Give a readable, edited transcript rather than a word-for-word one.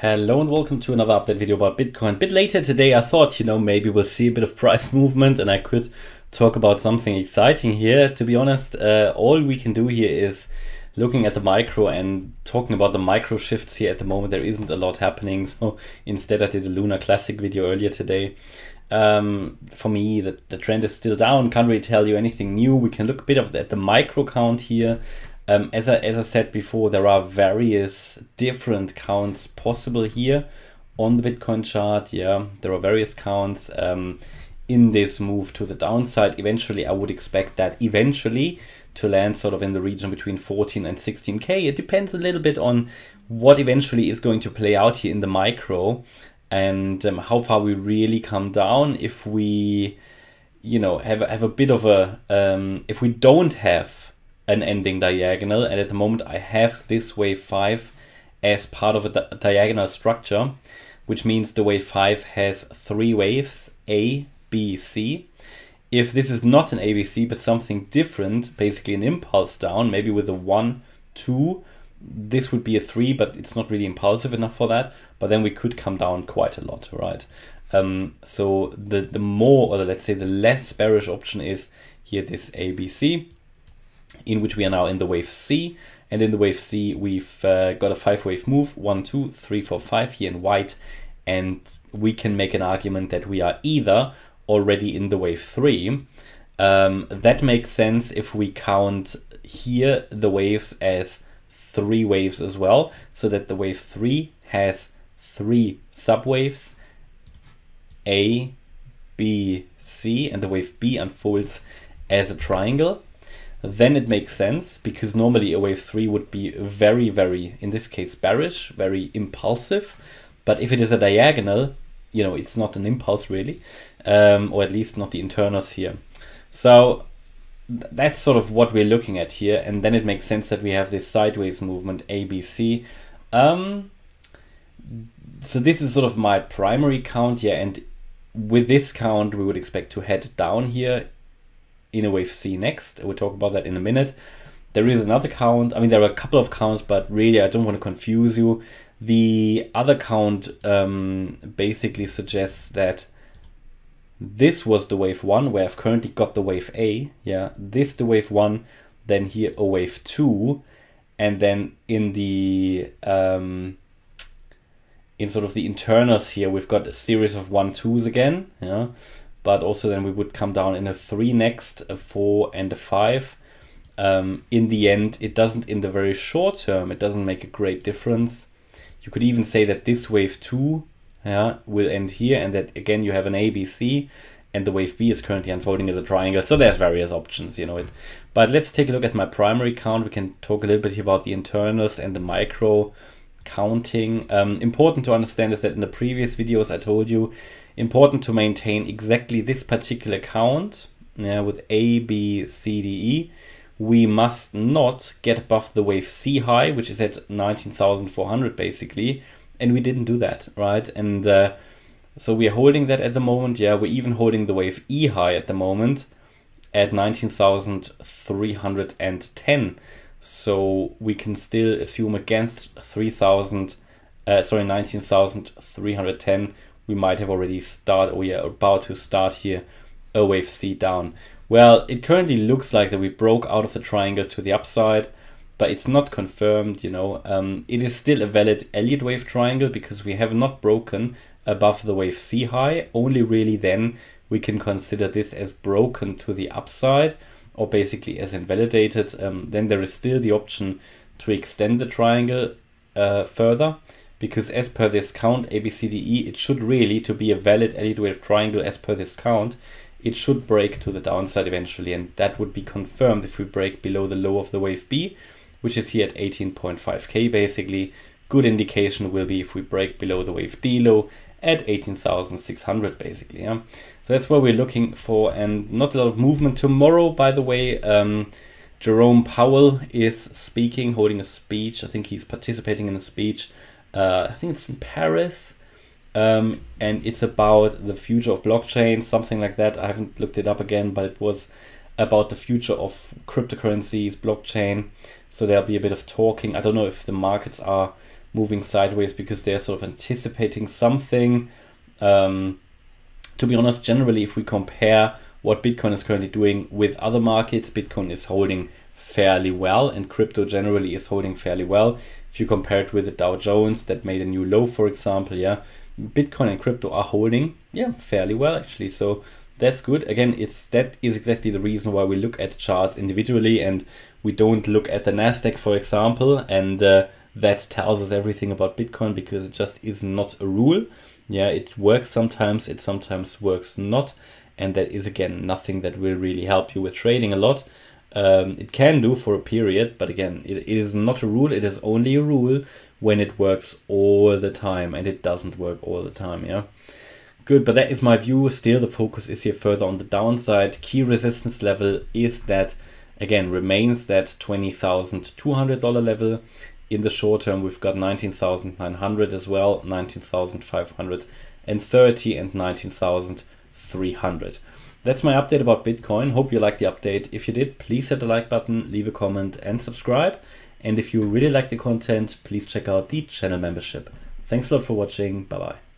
Hello and welcome to another update video about Bitcoin. A bit later today I thought, you know, maybe we'll see a bit of price movement and I could talk about something exciting here. To be honest, all we can do here is looking at the micro and talking about the micro shifts here. At the moment there isn't a lot happening, so instead I did a Lunar Classic video earlier today. For me the trend is still down, can't really tell you anything new. We can look a bit at the micro count here. As I said before, there are various different counts possible here on the Bitcoin chart. Yeah, there are various counts in this move to the downside. Eventually, I would expect that eventually to land sort of in the region between 14 and 16K. It depends a little bit on what eventually is going to play out here in the micro and how far we really come down. If we, you know, have a bit of a, if we don't have an ending diagonal, and at the moment I have this wave 5 as part of a diagonal structure, which means the wave 5 has three waves, A, B, C. If this is not an ABC but something different, basically an impulse down, maybe with a 1, 2, this would be a 3, but it's not really impulsive enough for that, but then we could come down quite a lot, right? So the more, or let's say the less bearish option is here this ABC, in which we are now in the wave C, and in the wave C we've got a 5-wave move, 1, 2, 3, 4, 5 here in white, and we can make an argument that we are either already in the wave 3. That makes sense if we count here the waves as 3 waves as well, so that the wave 3 has 3 subwaves, A, B, C, and the wave B unfolds as a triangle. Then it makes sense, because normally a wave 3 would be very, very, in this case, bearish, very impulsive. But if it is a diagonal, you know, it's not an impulse really, or at least not the internals here. So that's sort of what we're looking at here. And then it makes sense that we have this sideways movement, ABC. So this is sort of my primary count here. And with this count, we would expect to head down here in a wave C next. We'll talk about that in a minute. There is another count. I mean, there are a couple of counts, but really I don't want to confuse you. The other count basically suggests that this was the wave 1, where I've currently got the wave A. Yeah, this the wave 1, then here a wave 2, and then in the in sort of the internals here we've got a series of 1, 2s again. Yeah. But also then we would come down in a 3 next, a 4 and a 5. In the end, it doesn't, in the very short term, it doesn't make a great difference. You could even say that this wave 2 will end here, and that again you have an ABC, and the wave B is currently unfolding as a triangle. So there's various options, you know it. But let's take a look at my primary count. We can talk a little bit here about the internals and the micro counting. Important to understand is that in the previous videos I told you, important to maintain exactly this particular count, yeah, with A, B, C, D, E. We must not get above the wave C high, which is at 19,400 basically, and we didn't do that, right? And so we're holding that at the moment. Yeah, we're even holding the wave E high at the moment at 19,310. So we can still assume against 19,310, we might have already started, or we are about to start here, a wave C down. Well, it currently looks like that we broke out of the triangle to the upside, but it's not confirmed, you know. It is still a valid Elliott Wave triangle because we have not broken above the wave C high. Only really then we can consider this as broken to the upside, or basically as invalidated. Then there is still the option to extend the triangle further, because as per this count, ABCDE, it should really, to be a valid Elliott Wave triangle as per this count, it should break to the downside eventually, and that would be confirmed if we break below the low of the wave B, which is here at 18.5K basically. Good indication will be if we break below the wave D low at 18,600 basically. Yeah? So that's what we're looking for, and not a lot of movement tomorrow, by the way. Jerome Powell is speaking, holding a speech. I think he's participating in a speech. I think it's in Paris, and it's about the future of blockchain, something like that. I haven't looked it up again, but it was about the future of cryptocurrencies, blockchain. So there'll be a bit of talking. I don't know if the markets are moving sideways because they're sort of anticipating something. To be honest, generally, if we compare what Bitcoin is currently doing with other markets, Bitcoin is holding fairly well and crypto generally is holding fairly well. If you compare it with the Dow Jones that made a new low, for example, yeah, Bitcoin and crypto are holding, yeah, fairly well actually. So that's good. Again, that is exactly the reason why we look at charts individually and we don't look at the Nasdaq, for example, and that tells us everything about Bitcoin, because it just is not a rule. Yeah, it works sometimes, it sometimes works not, and that is again nothing that will really help you with trading a lot. It can do for a period, but again, it is not a rule. It is only a rule when it works all the time, and it doesn't work all the time. Yeah, good, but that is my view. Still, the focus is here further on the downside. Key resistance level is that, again, remains that $20,200 level. In the short term, we've got 19,900 as well, 19,530 and 19,300. That's my update about Bitcoin. Hope you liked the update. If you did, please hit the like button, leave a comment and subscribe. And if you really like the content, please check out the channel membership. Thanks a lot for watching. Bye-bye.